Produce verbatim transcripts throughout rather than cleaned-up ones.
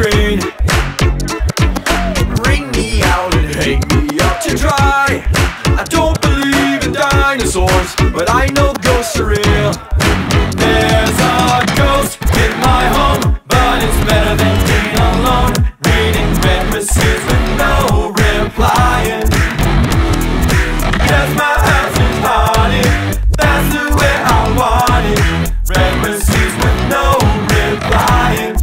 screen. Wring me out and hang me up to dry. I don't believe in dinosaurs, but I know ghosts are real. There's a ghost in my home, but it's better than being alone. Reading memories with no replying. There's my absent party, that's the way I want it. Memories with no replying.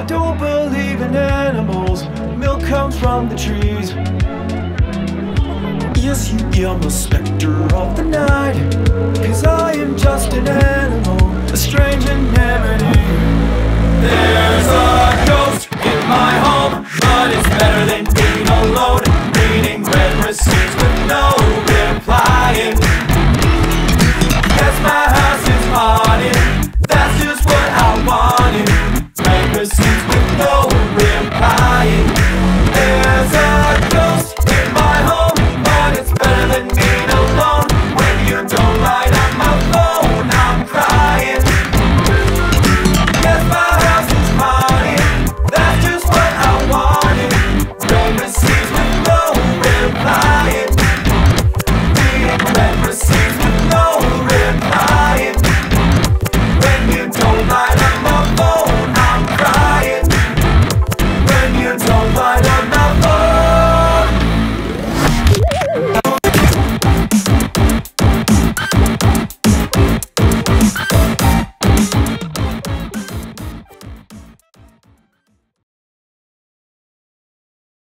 I don't believe in animals. Milk comes from the trees. Yes, you am a specter of the night.